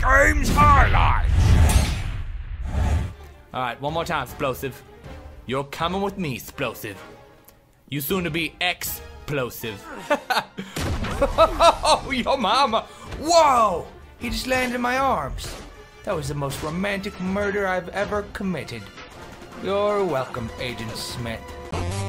game's highlights. Alright, one more time, Splosive. You're coming with me, Splosive. You soon to be explosive. Oh, your mama. Whoa! He just landed in my arms. That was the most romantic murder I've ever committed. You're welcome, Agent Smith.